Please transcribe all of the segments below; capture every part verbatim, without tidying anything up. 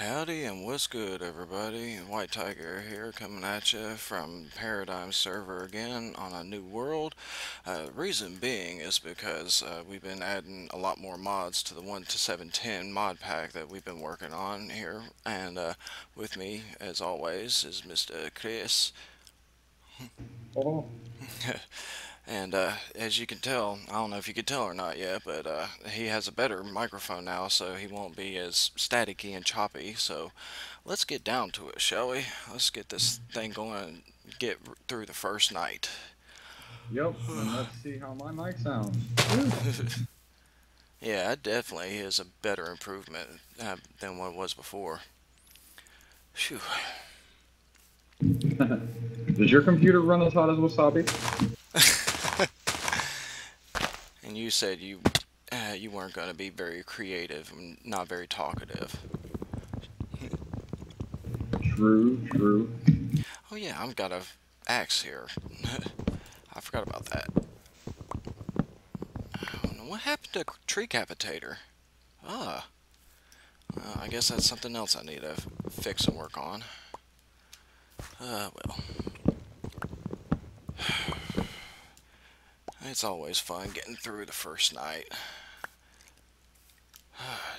Howdy and what's good, everybody? White Tiger here, coming at you from Paradigm Server again on a new world. Uh, reason being is because uh, we've been adding a lot more mods to the one to seven ten mod pack that we've been working on here. And uh, with me, as always, is Mister Chris. Hello. And uh, as you can tell, I don't know if you could tell or not yet, but uh, he has a better microphone now, so he won't be as staticky and choppy. So let's get down to it, shall we? Let's get this thing going and get through the first night. Yep, and let's see how my mic sounds. Yeah, it definitely is a better improvement uh, than what it was before. Phew. Does your computer run as hot as wasabi? And you said you uh, you weren't going to be very creative and not very talkative. True, true. Oh yeah, I've got an axe here. I forgot about that. I don't know what happened to Tree Capitator. Ah, uh, I guess that's something else I need to fix and work on. Uh, well. It's always fun getting through the first night.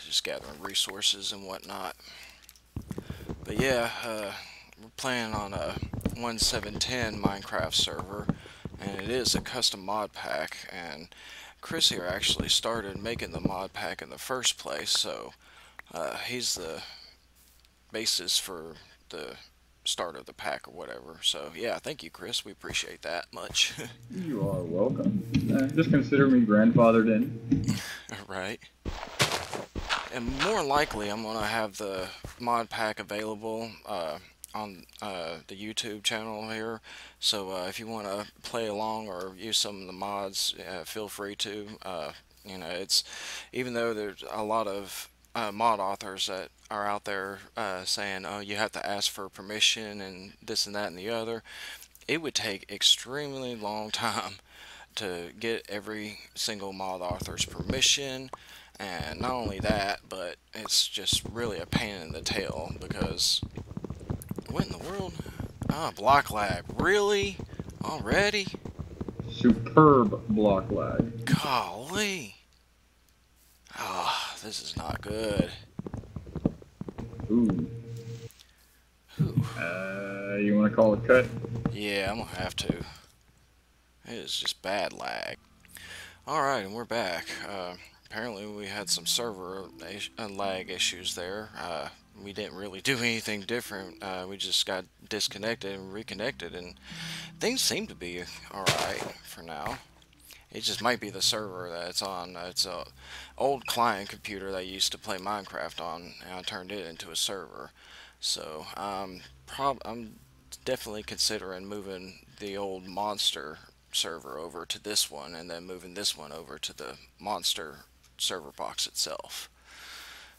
Just gathering resources and whatnot. But yeah, uh, we're playing on a one seven ten Minecraft server, and it is a custom mod pack, and Chris here actually started making the mod pack in the first place, so uh, he's the basis for the start of the pack or whatever. So yeah, thank you, Chris, we appreciate that much. You are welcome. Uh, just consider me grandfathered in. Right, and more likely I'm gonna have the mod pack available uh, on uh, the YouTube channel here, so uh, if you want to play along or use some of the mods, uh, feel free to. Uh, you know, it's, even though there's a lot of Uh, mod authors that are out there uh, saying, oh, you have to ask for permission and this and that and the other, it would take extremely long time to get every single mod author's permission. And not only that, but it's just really a pain in the tail, because what in the world? Ah, block lag, really? Already? Superb block lag. Golly. Ah, oh, this is not good. Ooh. Ooh. Uh, you want to call it cut? Yeah, I'm going to have to. It is just bad lag. Alright, and we're back. Uh, apparently we had some server lag issues there. Uh, we didn't really do anything different. Uh, we just got disconnected and reconnected, and things seem to be alright for now. It just might be the server that it's on. It's a old client computer that I used to play Minecraft on, and I turned it into a server. So um, prob I'm definitely considering moving the old monster server over to this one, and then moving this one over to the monster server box itself.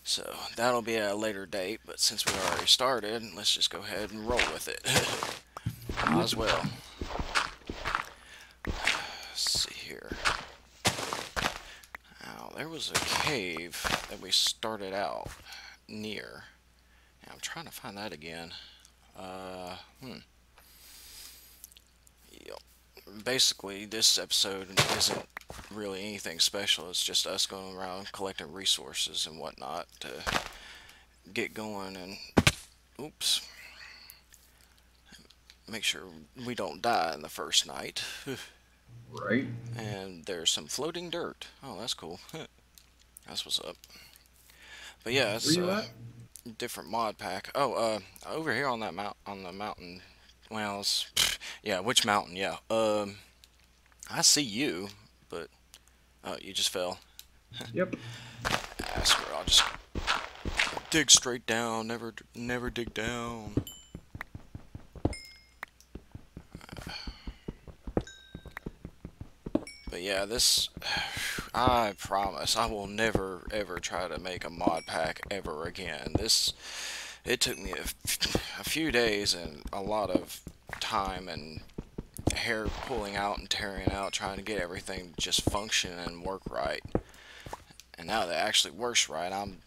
So that'll be at a later date, but since we already started, let's just go ahead and roll with it. Might as well. There was a cave that we started out near. Yeah, I'm trying to find that again. Uh, hmm. Yep. Basically, this episode isn't really anything special. It's just us going around collecting resources and whatnot to get going and... Oops. Make sure we don't die in the first night. Right. And there's some floating dirt. Oh, that's cool. That's what's up. But yeah, it's a different mod pack. Oh, uh, over here on that mount, on the mountain. Well, it's, yeah, which mountain? Yeah. Um, I see you, but oh, you just fell. Yep. I swear, I'll just dig straight down. Never, never dig down. But yeah, this, I promise, I will never, ever try to make a mod pack ever again. This, it took me a, a few days and a lot of time and hair pulling out and tearing out, trying to get everything to just function and work right. And now that it actually works right, I'm,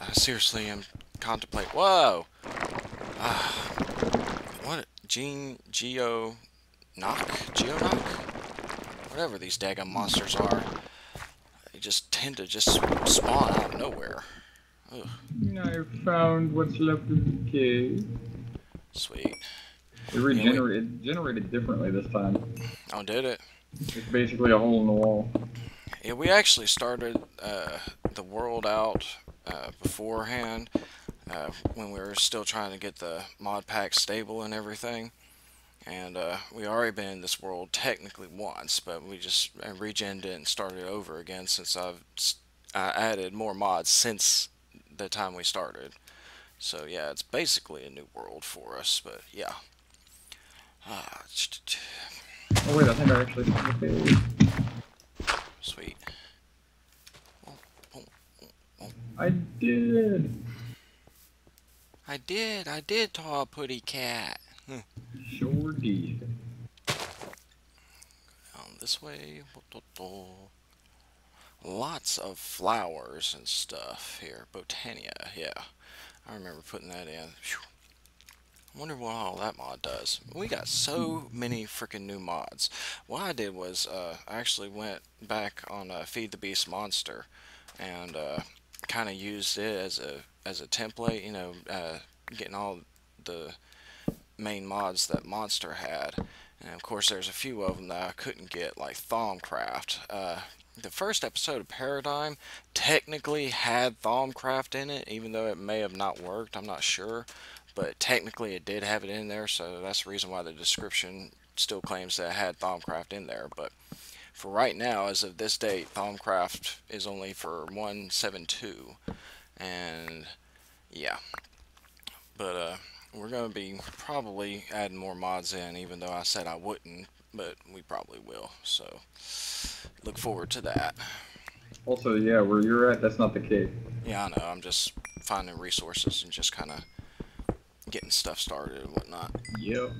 I seriously am contemplate. Whoa! Uh, what? Gene, Geo, Knock? Geonok? Whatever these daggum monsters are. They just tend to just spawn out of nowhere. Ugh. I found what's left of the cave. Sweet. It regenerated anyway. generated differently this time. Oh, did it? It's basically a hole in the wall. Yeah, we actually started uh, the world out uh, beforehand uh, when we were still trying to get the mod pack stable and everything. And uh, we already been in this world technically once, but we just regened it and started over again since I've I added more mods since the time we started. So yeah, it's basically a new world for us, but yeah. Ah, oh wait, I think I actually found the page. Sweet. Oh, oh, oh. I did. I did. I did, tall putty cat. Hm. Sure did. Go down this way. Lots of flowers and stuff here. Botania. Yeah, I remember putting that in. Whew. I wonder what all that mod does. We got so many freaking new mods. What I did was uh, I actually went back on uh, Feed the Beast Monster and uh, kind of used it as a as a template. You know, uh, getting all the main mods that Monster had, and of course there's a few of them that I couldn't get, like Thaumcraft. Uh, the first episode of Paradigm technically had Thaumcraft in it, even though it may have not worked. I'm not sure. But technically it did have it in there, so that's the reason why the description still claims that it had Thaumcraft in there. But for right now, as of this date, Thaumcraft is only for one seven two. And yeah. But uh, we're going to be probably adding more mods in, even though I said I wouldn't. But we probably will, so look forward to that. Also, yeah, where you're at, that's not the case. Yeah, I know. I'm just finding resources and just kind of getting stuff started and whatnot. Yep.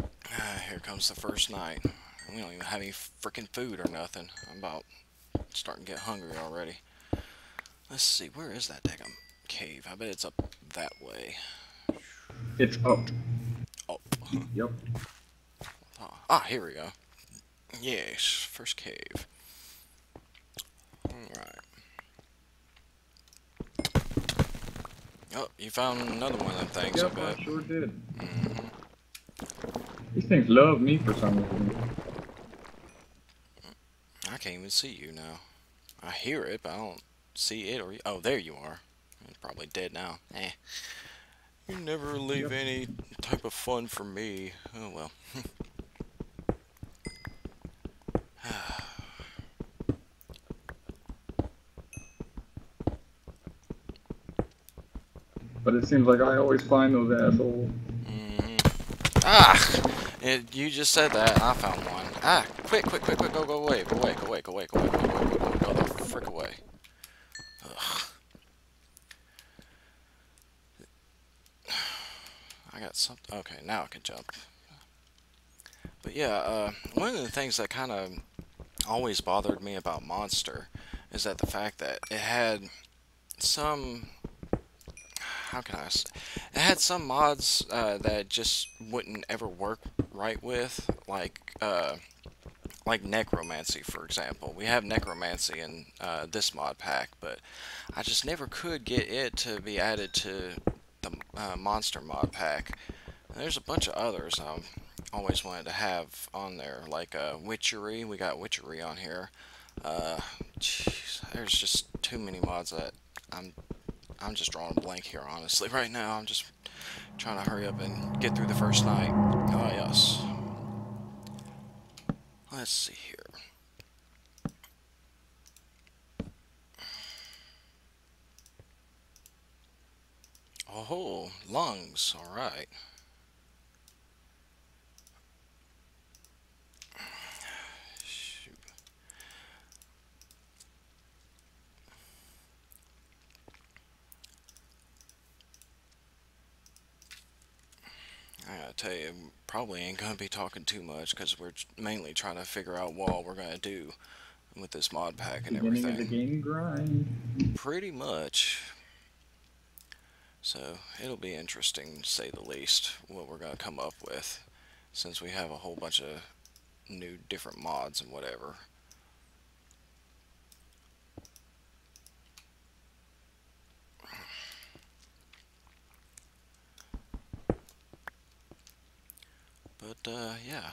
Uh, here comes the first night. We don't even have any freaking food or nothing. I'm about starting to get hungry already. Let's see, where is that daggum cave? I bet it's up that way. It's up. Up. Yep. Oh. Ah, here we go. Yes, first cave. Alright. Oh, you found another one of them things, yep, I bet. I sure did. Mm-hmm. These things love me for some reason. I can't even see you now. I hear it, but I don't see it or you. Oh, there you are. You're probably dead now. Eh. You never leave yep. any type of fun for me. Oh, well. But it seems like I always find those assholes. Mm-hmm. Ah! It, you just said that, and I found one. Ah! Quick, quick, quick, quick, go, go away, go away, go away, go away, go away, go away, go away, go the frick away. Ugh. I got something. Okay, now I can jump. But yeah, uh, one of the things that kind of always bothered me about Monster is that the fact that it had some... How can I say? It had some mods uh, that just wouldn't ever work right with, like uh, like Necromancy, for example. We have Necromancy in uh, this mod pack, but I just never could get it to be added to the uh, Monster mod pack. And there's a bunch of others I've always wanted to have on there, like uh, Witchery. We got Witchery on here. Uh, geez, there's just too many mods that I'm... I'm just drawing a blank here, honestly. Right now, I'm just trying to hurry up and get through the first night. Oh, yes. Let's see here. Oh, lungs. All right. I gotta tell you, probably ain't gonna be talking too much because we're mainly trying to figure out what we're gonna do with this mod pack and everything. Beginning of the game grind. Pretty much. So it'll be interesting, to say the least, what we're going to come up with, since we have a whole bunch of new different mods and whatever. But, uh, yeah.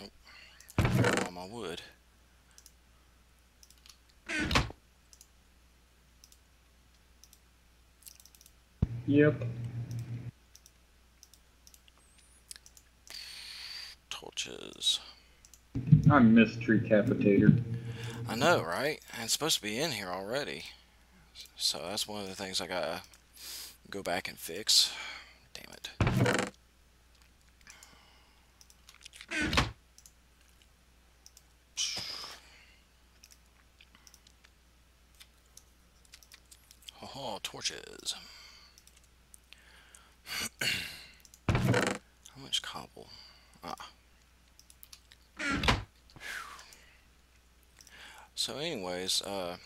Oh, I found all my wood. Yep. I miss Tree Capitator. I know, right? And it's supposed to be in here already. So that's one of the things I gotta go back and fix. Damn it. Oh, torches. How much cobble? Ah. So anyways, uh,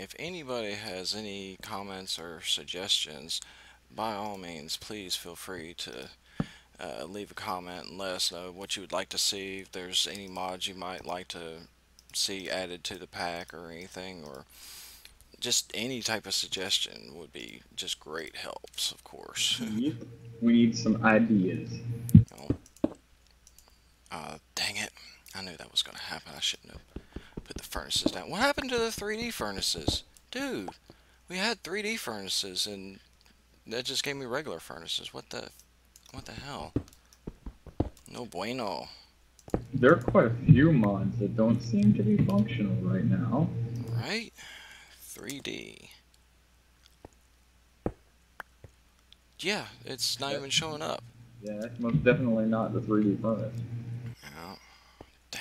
if anybody has any comments or suggestions, by all means, please feel free to uh, leave a comment and let us know what you would like to see, if there's any mods you might like to see added to the pack or anything, or just any type of suggestion would be just great helps, of course. Yep. We need some ideas. Oh. Uh, dang it. I knew that was going to happen. I shouldn't have. Put the furnaces down. What happened to the three D furnaces? Dude, we had three D furnaces and that just gave me regular furnaces. What the what the hell? No bueno. There are quite a few mods that don't seem to be functional right now. Right? three D. Yeah, it's not that's, even showing up. Yeah, that's most definitely not the three D furnace. Oh, dang.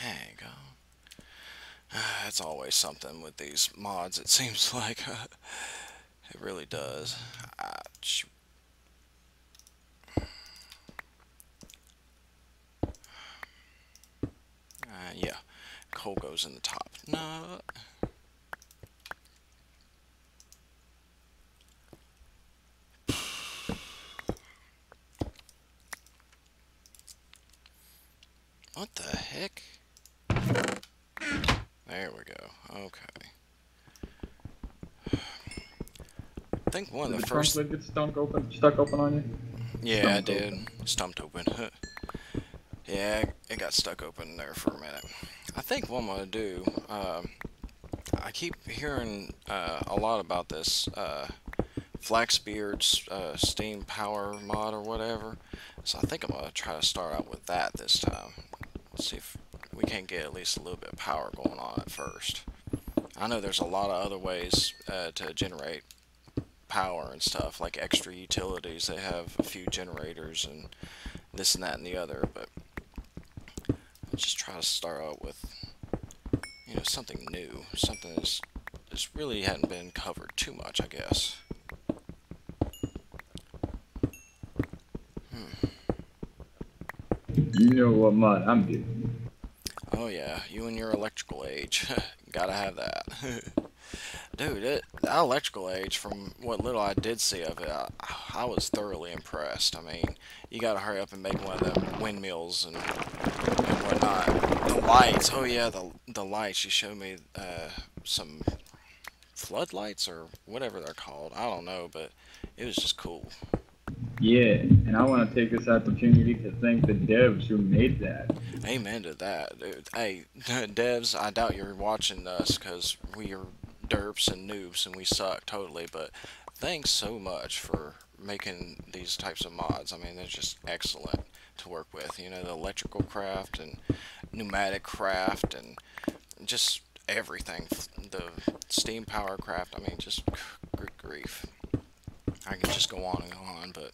That's always something with these mods, it seems like. It really does. Ah, shoot. Uh, yeah, coal goes in the top. No. What the heck? There we go. Okay. I think one did of the, the first. Did the trunk lid get open, stuck open on you? Yeah, stumped I did. Open. Stumped open. Yeah, it got stuck open there for a minute. I think what I'm gonna do. Uh, I keep hearing uh, a lot about this uh, Flaxbeard's uh, steam power mod or whatever. So I think I'm gonna try to start out with that this time. Let's see if we can't get at least a little bit of power going on at first. I know there's a lot of other ways uh, to generate power and stuff, like extra utilities. They have a few generators and this and that and the other, but I'll just try to start out with, you know, something new, something that's, that's really hadn't been covered too much, I guess. Hmm. You know what mod I'm doing. Oh yeah, you and your electrical age. Gotta have that. Dude, it, that electrical age, from what little I did see of it, I, I was thoroughly impressed. I mean, you gotta hurry up and make one of them windmills and, and whatnot. The lights, oh yeah, the, the lights. You showed me uh, some floodlights or whatever they're called. I don't know, but it was just cool. Yeah, and I want to take this opportunity to thank the devs who made that. Amen to that, dude. Hey, devs, I doubt you're watching us because we are derps and noobs and we suck totally, but thanks so much for making these types of mods. I mean, they're just excellent to work with. You know, the electrical craft and pneumatic craft and just everything. The steam power craft, I mean, just good grief. I can just go on and go on, but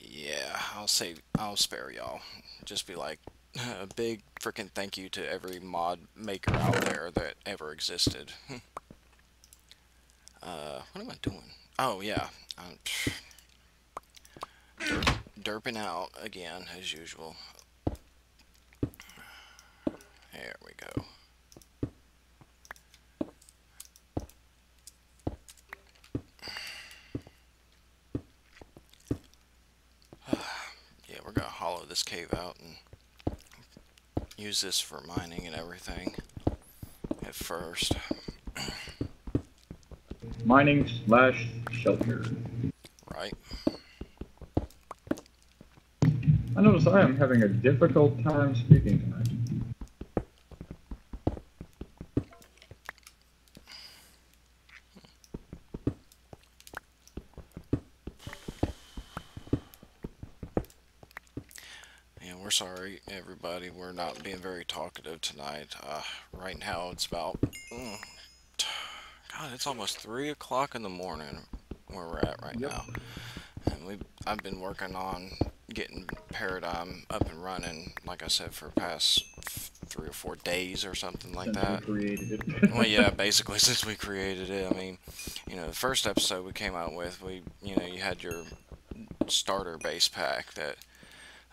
yeah, I'll say I'll spare y'all. Just be like a big freaking thank you to every mod maker out there that ever existed. Uh, what am I doing? Oh, yeah. I'm derp, derping out again, as usual. There we go. Yeah, we're gonna hollow this cave out and use this for mining and everything at first. Mining slash shelter. Right. I notice I am having a difficult time speaking tonight. And we're sorry, everybody. We're not being very talkative tonight. Uh, right now, it's about... Mm, God, it's almost three o'clock in the morning where we're at right yep. now, and we I've been working on getting Paradigm up and running, like I said, for the past three or four days or something like since that. We created it. Well, yeah, basically since we created it. I mean, you know, the first episode we came out with, we you know you had your starter base pack that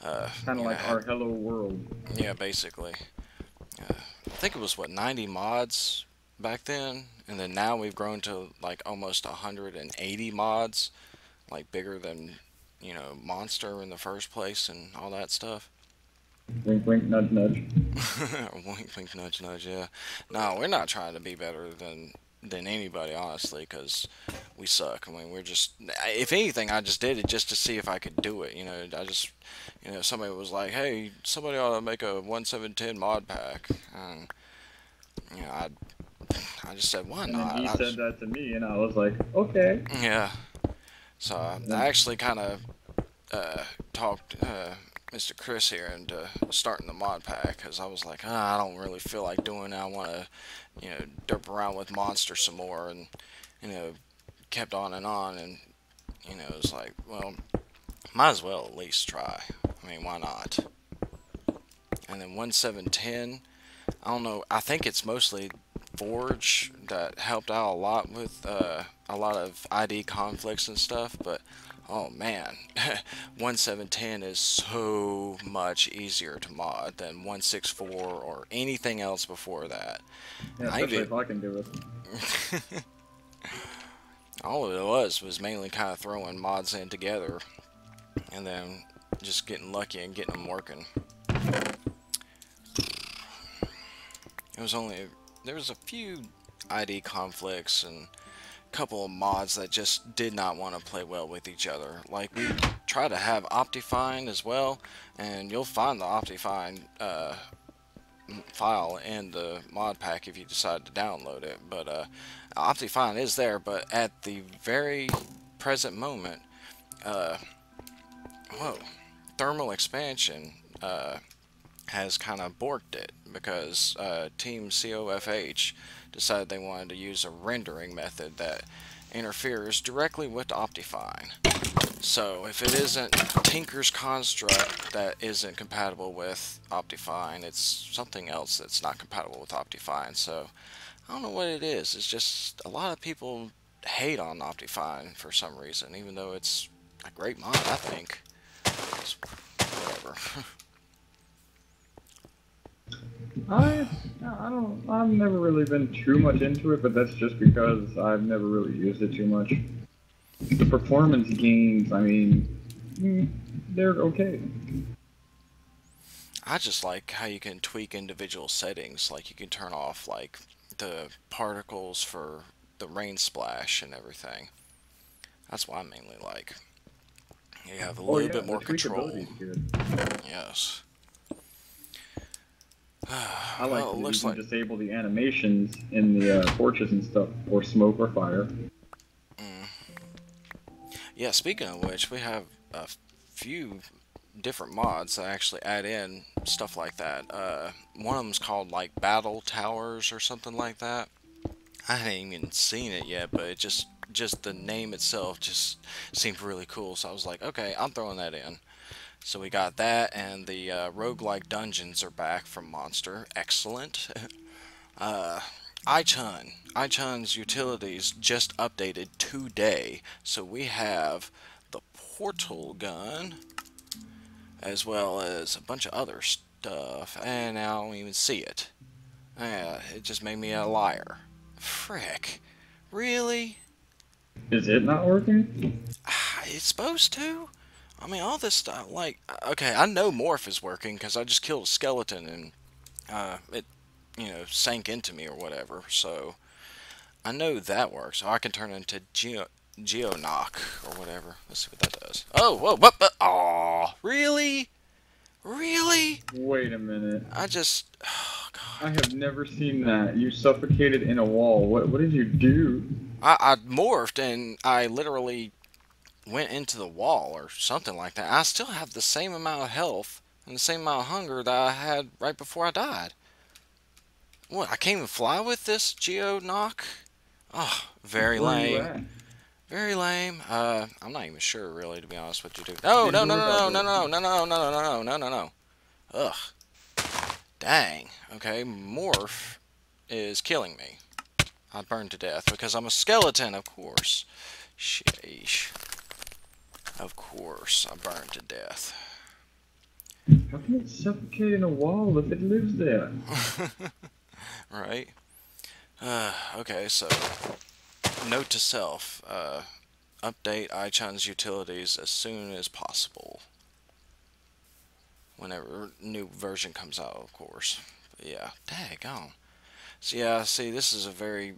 uh, kind of like know, our had, Hello World. Yeah, basically. Uh, I think it was what ninety mods back then, and then now we've grown to like almost one hundred eighty mods, like bigger than, you know, Monster in the first place and all that stuff. Wink wink nudge nudge. Wink wink nudge nudge. Yeah, no, we're not trying to be better than than anybody, honestly, because we suck. I mean, we're just, if anything, I just did it just to see if I could do it, you know. I just, you know, somebody was like, hey, somebody ought to make a one seven ten mod pack, and you know, I'd I just said, why not? And he I said was... that to me, and I was like, okay. Yeah. So I, I actually kind of uh, talked uh, Mister Chris here into starting the mod pack, because I was like, oh, I don't really feel like doing it. I want to, you know, derp around with Monster some more, and, you know, kept on and on, and, you know, it was like, well, might as well at least try. I mean, why not? And then one seven ten, I don't know, I think it's mostly... Forge that helped out a lot with uh, a lot of I D conflicts and stuff, but oh man, one seven ten is so much easier to mod than one six four or anything else before that. Yeah, especially I even, if I can do it. All it was was mainly kind of throwing mods in together and then just getting lucky and getting them working. It was only a There was a few I D conflicts and a couple of mods that just did not want to play well with each other. Like, we try to have Optifine as well, and you'll find the Optifine uh, file in the mod pack if you decide to download it. But uh, Optifine is there, but at the very present moment, uh, whoa, Thermal Expansion uh, has kind of borked it, because uh, Team C O F H decided they wanted to use a rendering method that interferes directly with Optifine. So if it isn't Tinker's Construct that isn't compatible with Optifine, it's something else that's not compatible with Optifine. So I don't know what it is. It's just a lot of people hate on Optifine for some reason, even though it's a great mod, I think. It's whatever. I, I don't, I've never really been too much into it, but that's just because I've never really used it too much. The performance gains, I mean, they're okay. I just like how you can tweak individual settings, like you can turn off, like, the particles for the rain splash and everything. That's what I mainly like. You have a little oh, yeah, bit more control. Yes. I like well, that looks you can like... disable the animations in the uh, torches and stuff, or smoke or fire. Mm. Yeah, speaking of which, we have a few different mods that actually add in stuff like that. Uh, one of them's called, like, Battle Towers or something like that. I haven't even seen it yet, but it just, just the name itself just seemed really cool, so I was like, okay, I'm throwing that in. So we got that, and the uh, roguelike dungeons are back from Monster. Excellent. uh, iChun. iChun's utilities just updated today. So we have the portal gun, as well as a bunch of other stuff, and I don't even see it. Yeah, it just made me a liar. Frick. Really? Is it not working? It's supposed to. I mean, all this stuff, like, okay, I know Morph is working because I just killed a skeleton and uh, it, you know, sank into me or whatever, so I know that works. Oh, I can turn into Geo Geonok or whatever. Let's see what that does. Oh, whoa, what, but, aw, really? Really? Wait a minute. I just, oh, God. I have never seen that. You suffocated in a wall. What, what did you do? I, I morphed and I literally went into the wall or something like that. I still have the same amount of health and the same amount of hunger that I had right before I died. What, I can't even fly with this Geonok? Oh, very lame. Very lame. Uh, I'm not even sure, really, to be honest with you. No, no, no, no, no, no, no, no, no, no, no, no, no, no, no. Ugh. Dang. Okay, Morph is killing me. I burned to death because I'm a skeleton, of course. Sheesh. Of course, I burned to death. How can it suffocate in a wall if it lives there? Right. Uh, okay, so note to self: uh, update iChun's utilities as soon as possible. Whenever new version comes out, of course. But yeah, daggone. So yeah, see, this is a very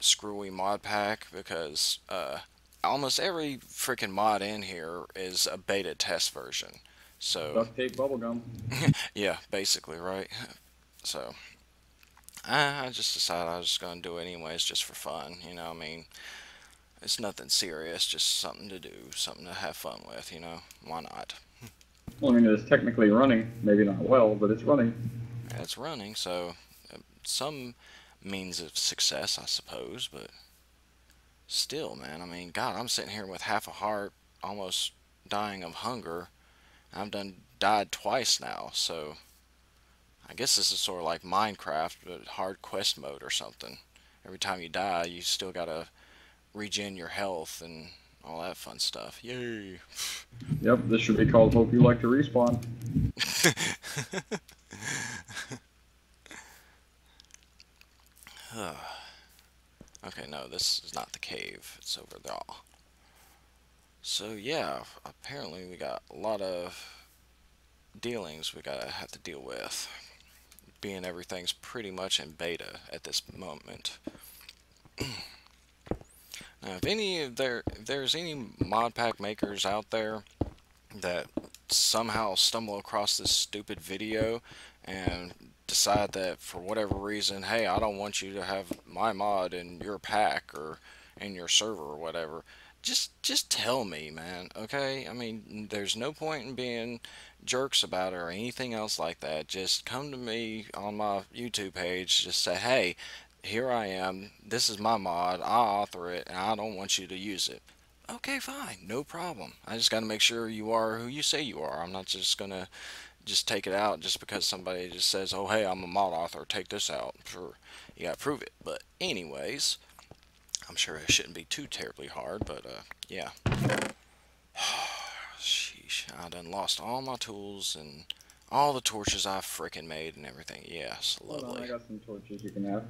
screwy mod pack because uh. almost every freaking mod in here is a beta test version. So duct tape bubblegum. Yeah, basically, right? So I, I just decided I was just going to do it anyways just for fun, you know what I mean? It's nothing serious, just something to do, something to have fun with, you know? Why not? Well, I mean, it's technically running. Maybe not well, but it's running. Yeah, it's running, so some means of success, I suppose, but still, man, I mean, God, I'm sitting here with half a heart, almost dying of hunger. I've done died twice now, so I guess this is sort of like Minecraft, but hard quest mode or something. Every time you die, you still gotta regen your health and all that fun stuff. Yay! Yep, this should be called Hope You Like to Respawn. Huh. Okay, no, this is not the cave. It's over there. So, yeah, apparently we got a lot of dealings we gotta have to deal with, being everything's pretty much in beta at this moment. Now, if any of there, if there's any mod pack makers out there that somehow stumble across this stupid video and decide that for whatever reason, hey, I don't want you to have my mod in your pack or in your server or whatever, just just tell me, man, okay? I mean, there's no point in being jerks about it or anything else like that. Just come to me on my YouTube page, just say, hey, here I am, this is my mod, I author it, and I don't want you to use it. Okay, fine, no problem. I just gotta make sure you are who you say you are. I'm not just gonna just take it out just because somebody just says, oh, hey, I'm a mod author, take this out. Sure, you gotta prove it. But anyways, I'm sure it shouldn't be too terribly hard, but uh, yeah. Sheesh, I done lost all my tools and all the torches I frickin' made and everything. Yes, lovely. Hold on, I got some torches you can have.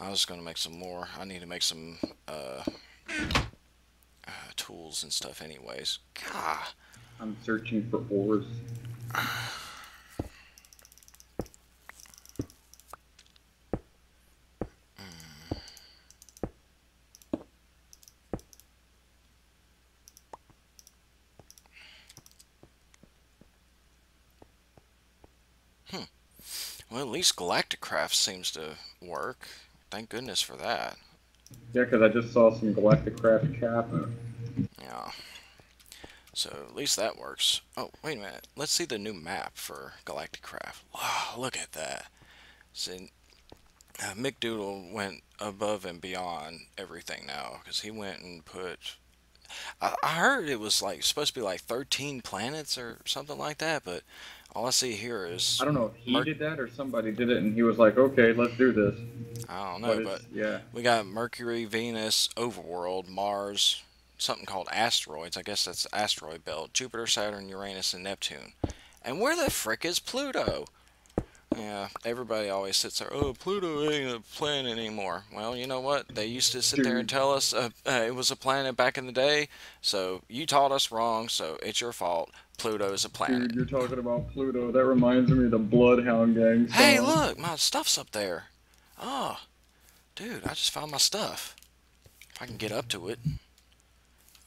I was gonna make some more. I need to make some uh, uh, tools and stuff anyways. God. I'm searching for ores. Hmm. Well, at least Galacticraft seems to work. Thank goodness for that. Yeah, because I just saw some Galacticraft cap. Yeah. So, at least that works. Oh, wait a minute. Let's see the new map for Galacticraft. Wow, look at that. See, uh, McDoodle went above and beyond everything now, because he went and put... I, I heard it was like supposed to be like thirteen planets or something like that, but All I see here is... I don't know if he did that or somebody did it and he was like, okay, let's do this. I don't know, but, but yeah, we got Mercury, Venus, Overworld, Mars, something called asteroids. I guess that's asteroid belt. Jupiter, Saturn, Uranus, and Neptune. And where the frick is Pluto? Yeah, everybody always sits there, oh, Pluto ain't a planet anymore. Well, you know what? They used to sit there and tell us uh, uh, it was a planet back in the day, so you taught us wrong, so it's your fault. Pluto's a planet. Dude, you're talking about Pluto. That reminds me of the Bloodhound Gang. Song. Hey, look, my stuff's up there. Oh, dude, I just found my stuff. If I can get up to it.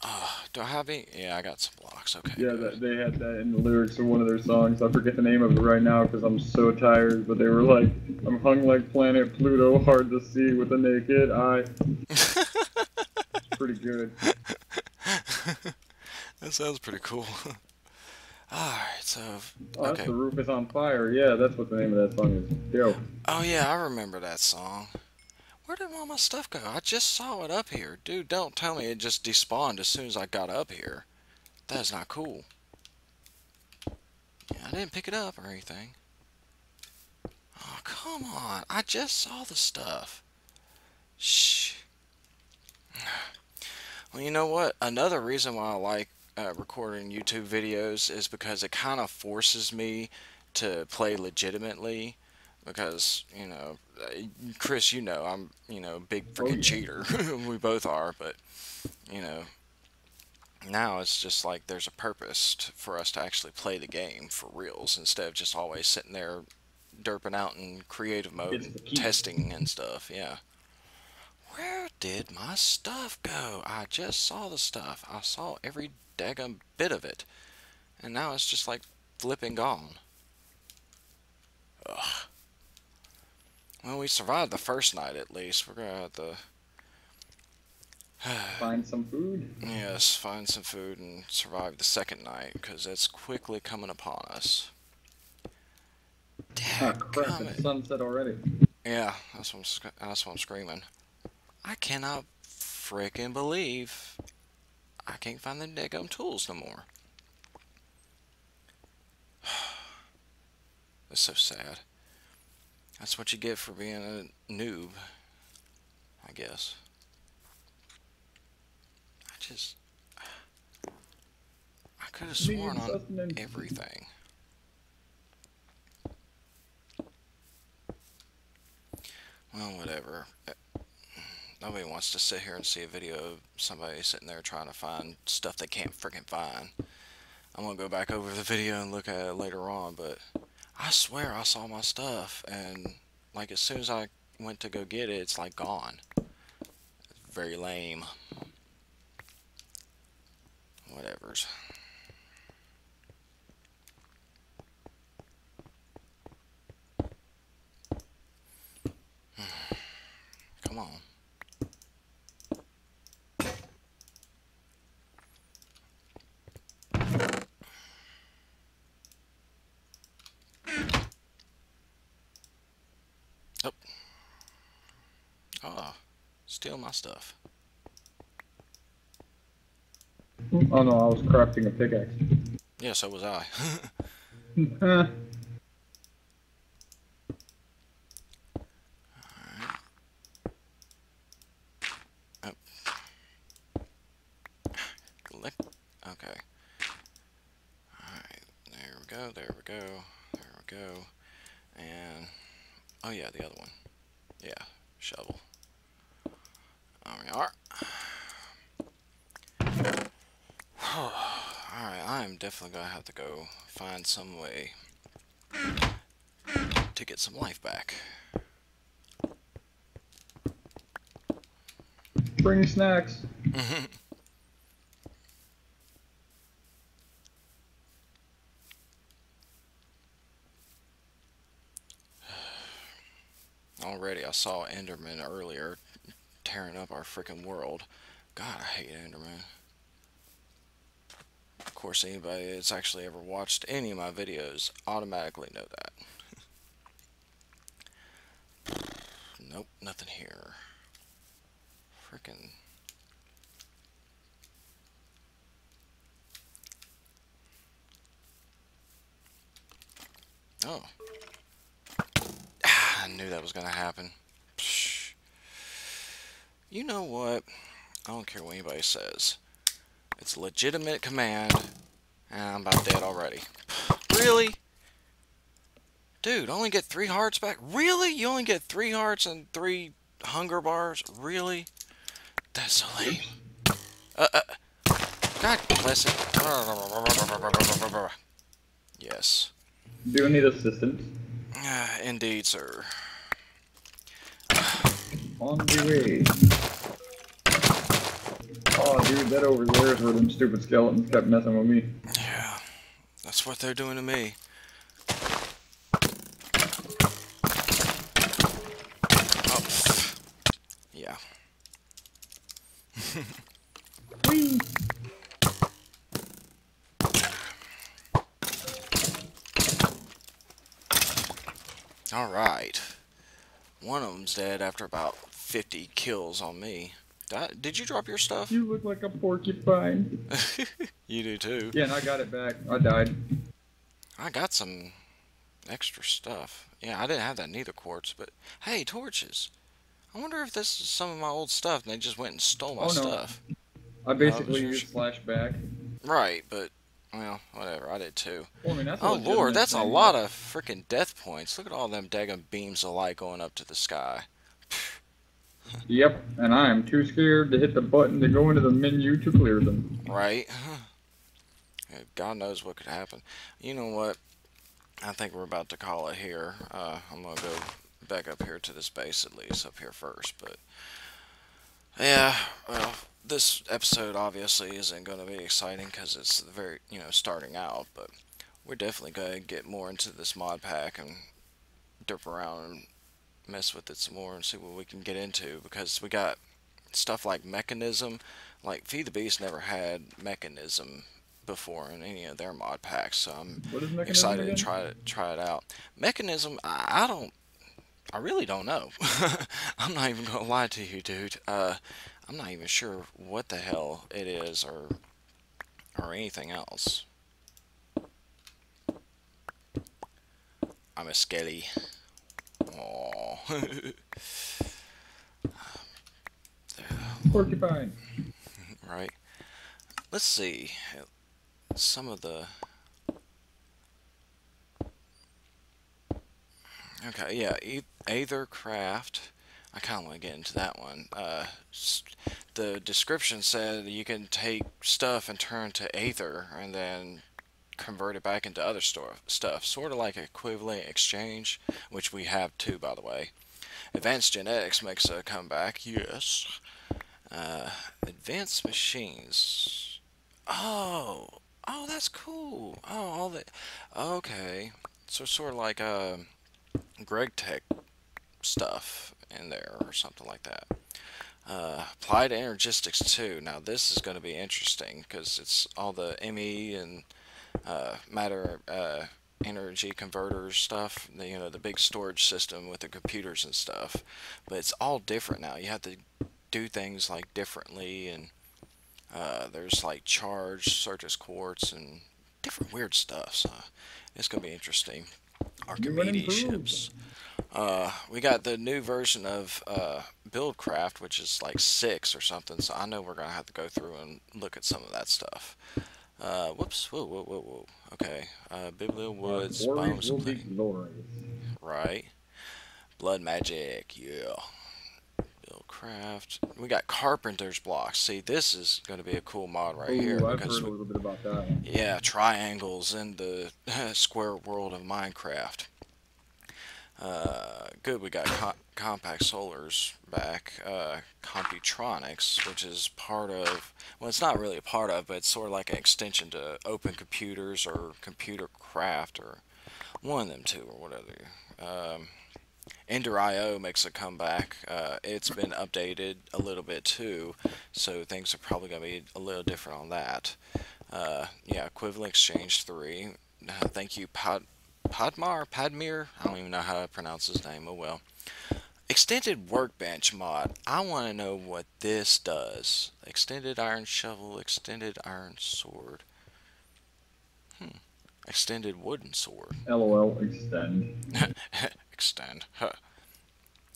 Oh, do I have any? Yeah, I got some blocks. Okay. Yeah, that, they had that in the lyrics of one of their songs. I forget the name of it right now because I'm so tired. But they were like, "I'm hung like planet Pluto, hard to see with a naked eye." It's pretty good. That sounds pretty cool. Alright, so... Oh, okay. That's The Roof Is on Fire. Yeah, that's what the name of that song is. Yo. Oh, yeah, I remember that song. Where did all my stuff go? I just saw it up here. Dude, don't tell me it just despawned as soon as I got up here. That's not cool. Yeah, I didn't pick it up or anything. Oh, come on. I just saw the stuff. Shh. Well, you know what? Another reason why I like Uh, recording YouTube videos is because it kind of forces me to play legitimately, because you know, Chris, you know, I'm you know big freaking oh, yeah. cheater. We both are, but you know, now it's just like there's a purpose to, for us to actually play the game for reals instead of just always sitting there derping out in creative mode and testing and stuff. Yeah. Where did my stuff go? I just saw the stuff. I saw every daggum bit of it. And now it's just like flipping gone. Ugh. Well, we survived the first night at least. We're gonna have to... find some food? Yes, find some food and survive the second night, because that's quickly coming upon us. Damn, oh, crap, it's sunset already. Yeah, that's what I'm, sc that's what I'm screaming. I cannot frickin' believe I can't find the daggum tools no more. That's so sad. That's what you get for being a noob, I guess. I just... I could have sworn on everything. Well, whatever. Nobody wants to sit here and see a video of somebody sitting there trying to find stuff they can't freaking find. I'm going to go back over the video and look at it later on, but I swear I saw my stuff, and like as soon as I went to go get it, it's like gone. It's very lame. Whatevers. Come on. Steal my stuff. Oh no, I was crafting a pickaxe. Yeah, so was I. Alright. Oh. Okay. Alright, there we go, there we go, there we go. And, oh yeah, the other one. Yeah, shovel. There we are. Alright, I'm definitely going to have to go find some way to get some life back. Bring snacks. Already, I saw Enderman earlier. Tearing up our freaking world. God, I hate Enderman. Of course, anybody that's actually ever watched any of my videos automatically know that. Nope, nothing here. Freaking. so. I knew that was going to happen. Psh. You know what? I don't care what anybody says. It's a legitimate command. And I'm about dead already. Really? Dude, only get three hearts back? Really? You only get three hearts and three hunger bars? Really? That's so lame. Uh, uh. God bless it. Yes. Do you need assistance? Uh, indeed, sir. On the way. Oh, dude, that over there is where them stupid skeletons kept messing with me. Yeah. That's what they're doing to me. Oh. Yeah. Whee! Alright. One of them's dead after about fifty kills on me. Did, I, did you drop your stuff? You look like a porcupine. You do too. Yeah, and I got it back. I died. I got some extra stuff. Yeah, I didn't have that neither, quartz, but... Hey, torches! I wonder if this is some of my old stuff and they just went and stole my oh, no. stuff. I basically uh, used flashback. Right, but... Well, whatever, I did too. Well, I mean, that's oh lord, that's thing. a lot of freaking death points. Look at all them daggum beams of light going up to the sky. Yep, and I am too scared to hit the button to go into the menu to clear them. Right. God knows what could happen. You know what? I think we're about to call it here. Uh, I'm going to go back up here to this base at least, up here first. But yeah, well... This episode obviously isn't going to be exciting because it's the very, you know, starting out, but we're definitely going to get more into this mod pack and dip around and mess with it some more and see what we can get into, because we got stuff like Mekanism, like Feed the Beast never had Mekanism before in any of their mod packs, so I'm excited again? to try it, try it out. Mekanism, I, I don't, I really don't know. I'm not even going to lie to you, dude. Uh... I'm not even sure what the hell it is or or anything else. I'm a skelly. Oh. Porcupine. Right. Let's see some of the. Okay, yeah, e Aether Craft. I kind of want to get into that one. Uh, the description said you can take stuff and turn to Aether and then convert it back into other stuff. Sort of like Equivalent Exchange, which we have too, by the way. Advanced Genetics makes a comeback, yes. Uh, Advanced Machines. Oh, oh, that's cool. Oh, all that. Okay. So sort of like uh, Greg Tech stuff in there or something like that. Uh, Applied Energistics two. Now this is going to be interesting because it's all the M E and uh, matter uh, energy converter stuff. The, you know, the big storage system with the computers and stuff. But it's all different now. You have to do things like differently, and uh, there's like charge, circuit quartz, and different weird stuff. So it's going to be interesting. Archimedes' Ships. Uh, we got the new version of uh, Buildcraft, which is like six or something, so I know we're going to have to go through and look at some of that stuff. Uh, whoops, whoa, whoa, whoa, whoa. Okay, uh, Biblio Woods, Bones and Play. Right. Blood Magic, yeah. Buildcraft. We got Carpenter's Blocks. See, this is going to be a cool mod right Ooh, here. I've heard we, a little bit about that. Yeah, triangles in the square world of Minecraft. Uh, good, we got co compact solars back, uh, Computronics, which is part of, well, it's not really a part of, but it's sort of like an extension to Open Computers or Computer Craft or one of them two or whatever. Um, Ender dot I O makes a comeback. Uh, it's been updated a little bit too, so things are probably going to be a little different on that. Uh, yeah, Equivalent Exchange three. Uh, thank you, Pod... Podmar, Padmir, I don't even know how to pronounce his name, oh well. Extended Workbench mod, I want to know what this does. Extended Iron Shovel, Extended Iron Sword. Hmm. Extended wooden sword. LOL, extend. Extend. Huh.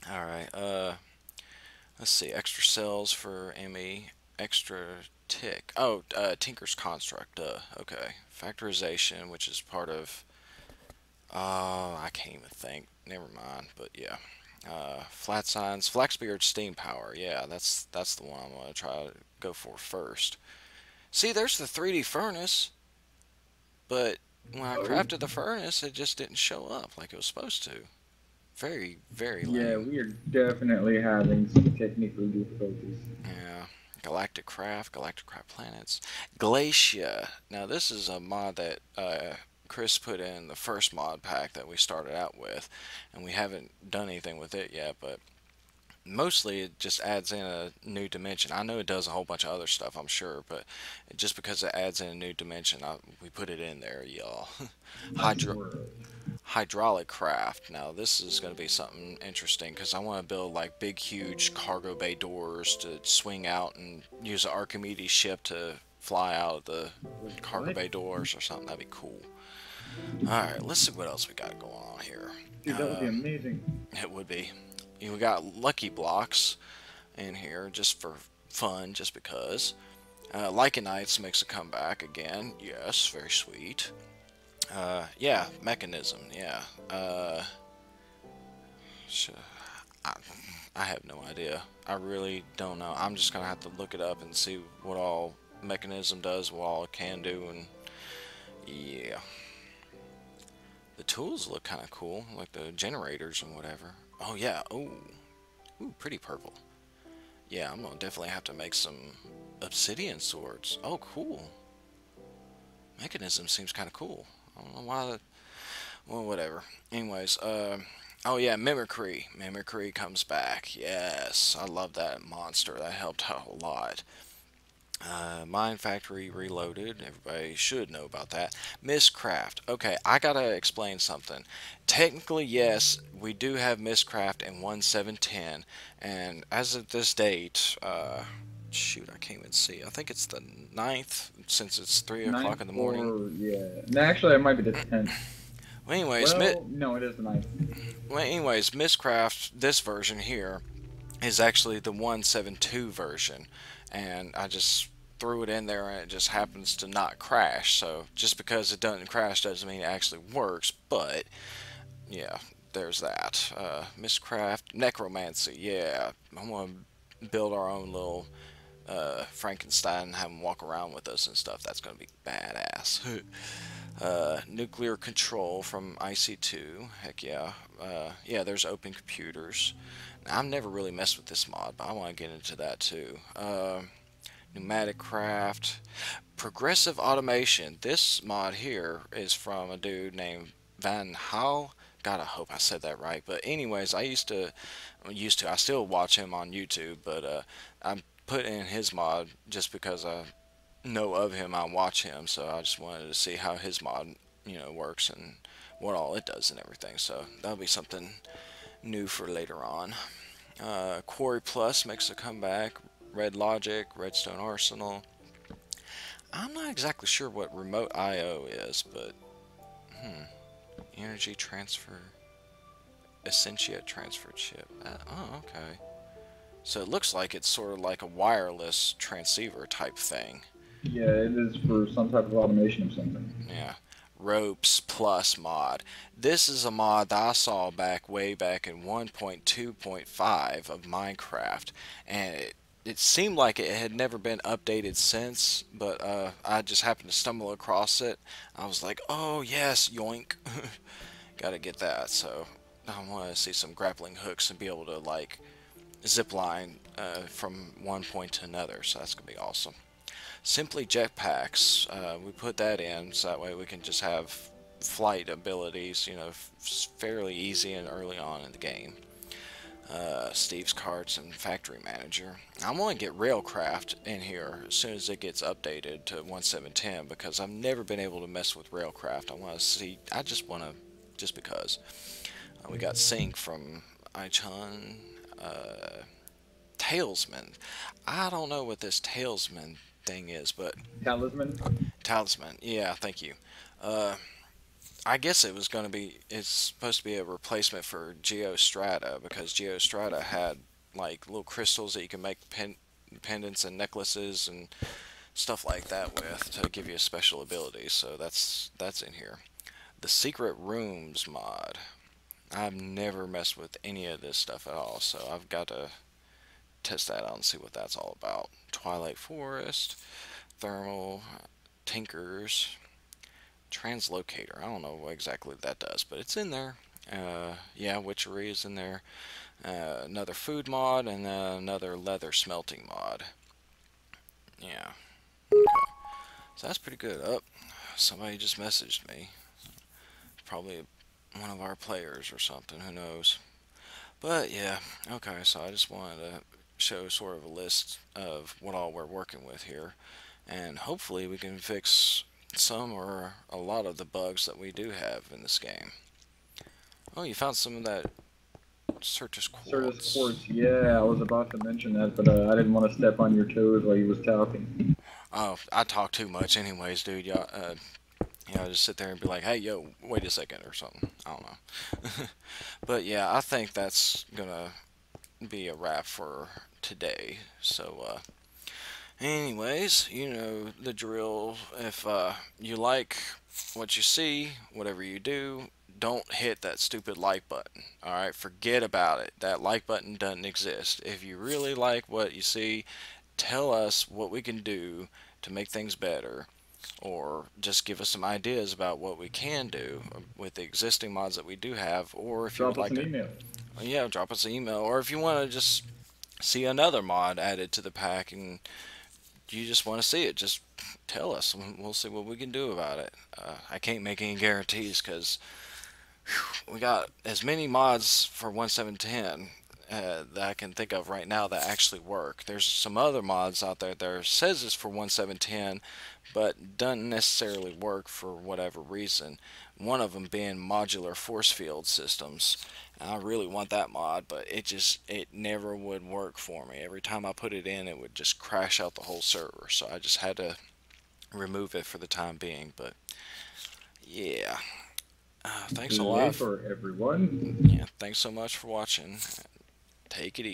Alright, uh, let's see. Extra cells for ME. Extra tick. Oh, uh, Tinker's Construct. Uh, okay. Factorization, which is part of... Oh, I can't even think. Never mind, but yeah. Uh, flat signs. Flaxbeard steam power. Yeah, that's, that's the one I'm going to try to go for first. See, there's the three D furnace, but when I crafted the furnace, it just didn't show up like it was supposed to. Very, very lame. Yeah, we are definitely having some technical difficulties. Yeah. Galacticraft, Galacticraft planets. Glacia. Now, this is a mod that uh, Chris put in the first mod pack that we started out with, and we haven't done anything with it yet, but mostly it just adds in a new dimension. I know it does a whole bunch of other stuff, I'm sure, but just because it adds in a new dimension, I, we put it in there, y'all. Hydro... Hydraulic craft. Now this is going to be something interesting because I want to build like big huge cargo bay doors to swing out and use an Archimedes ship to fly out of the cargo what? bay doors or something. That'd be cool. Alright, let's see what else we got going on here. Dude, that would um, be amazing. It would be. You know, we got lucky blocks in here just for fun, just because. Uh, Lycanites makes a comeback again. Yes, very sweet. Uh, yeah, Mekanism, yeah. Uh, sure. I, I have no idea. I really don't know. I'm just going to have to look it up and see what all Mekanism does, what all it can do, and yeah. The tools look kind of cool, like the generators and whatever. Oh, yeah, oh, ooh, pretty purple. Yeah, I'm going to definitely have to make some obsidian swords. Oh, cool. Mechanism seems kind of cool. I don't know why that... Well, whatever. Anyways, uh... oh yeah, mimicry. Mimicry comes back. Yes, I love that monster. That helped out a lot. Uh, Mine Factory Reloaded. Everybody should know about that. Miscraft. Okay, I gotta explain something. Technically, yes, we do have Miscraft in one seven ten, and as of this date, uh... shoot, I can't even see. I think it's the ninth, since it's three o'clock in the morning. Or, yeah. No, actually, it might be the tenth. Well, anyways, well, no, it is the ninth. Well, anyways, Miscraft, this version here, is actually the one seven two version, and I just threw it in there, and it just happens to not crash. So just because it doesn't crash doesn't mean it actually works. But yeah, there's that. Uh, Miscraft, Necromancy. Yeah, I'm gonna build our own little Uh, Frankenstein and have him walk around with us and stuff. That's going to be badass. uh, nuclear control from I C two. Heck yeah. Uh, yeah, there's Open Computers. Now, I've never really messed with this mod, but I want to get into that too. Uh, Pneumatic Craft. Progressive Automation. This mod here is from a dude named Van Hal. God, I hope I said that right. But anyways, I used to, used to, I still watch him on YouTube, but uh, I'm put in his mod just because I know of him. I watch him, so I just wanted to see how his mod, you know, works and what all it does and everything. So that'll be something new for later on. Uh, Quarry Plus makes a comeback. Red Logic, Redstone Arsenal. I'm not exactly sure what Remote I O is, but hmm, energy transfer, Essentia transfer chip. Uh, oh, okay. So it looks like it's sort of like a wireless transceiver type thing. Yeah, it is for some type of automation or something. Yeah. Ropes Plus mod. This is a mod that I saw back way back in one point two point five of Minecraft. And it, it seemed like it had never been updated since, but uh, I just happened to stumble across it. I was like, oh yes, yoink. Gotta get that. So I want to see some grappling hooks and be able to like... zipline uh, from one point to another, so that's gonna be awesome. Simply jetpacks, uh, we put that in so that way we can just have flight abilities, you know, fairly easy and early on in the game. Uh, Steve's Carts and Factory Manager. I want to get Railcraft in here as soon as it gets updated to one seven ten because I've never been able to mess with Railcraft. I want to see. I just want to, just because. Uh, we got Sync from iChun. Uh, Talisman. I don't know what this Talisman thing is, but... Talisman? Talisman, yeah, thank you. Uh, I guess it was going to be, it's supposed to be a replacement for Geostrata, because Geostrata had like little crystals that you can make pen, pendants and necklaces and stuff like that with to give you a special ability. So that's that's in here. The Secret Rooms mod. I've never messed with any of this stuff at all, so I've got to test that out and see what that's all about. Twilight Forest, Thermal, Tinkers, Translocator. I don't know what exactly that does, but it's in there. Uh, yeah, Witchery is in there. Uh, another food mod, and then another leather smelting mod. Yeah. Okay. So that's pretty good. Oh, somebody just messaged me. Probably one of our players or something, who knows. But yeah, okay, so I just wanted to show sort of a list of what all we're working with here, and hopefully we can fix some or a lot of the bugs that we do have in this game. Oh, you found some of that Certus quartz. Certus quartz, yeah, I was about to mention that, but uh, I didn't want to step on your toes while you was talking. Oh, I talk too much anyways, dude. Y'all, uh, you know, just sit there and be like, hey, yo, wait a second or something. I don't know. But yeah, I think that's going to be a wrap for today. So, uh, anyways, you know the drill. If uh, you like what you see, whatever you do, don't hit that stupid like button. Alright, forget about it. That like button doesn't exist. If you really like what you see, tell us what we can do to make things better, or just give us some ideas about what we can do with the existing mods that we do have, or if you would like to, email. Yeah, drop us an email, or if you want to just see another mod added to the pack and you just want to see it, just tell us and we'll see what we can do about it. Uh, I can't make any guarantees because we got as many mods for one seven ten Uh, that I can think of right now that actually work. There's some other mods out there that says it's for one seven ten but doesn't necessarily work for whatever reason. One of them being modular force field systems. And I really want that mod, but it just it never would work for me. Every time I put it in, it would just crash out the whole server. So I just had to remove it for the time being. But yeah, uh, thanks a lot for everyone. Yeah, thanks so much for watching. Take it easy.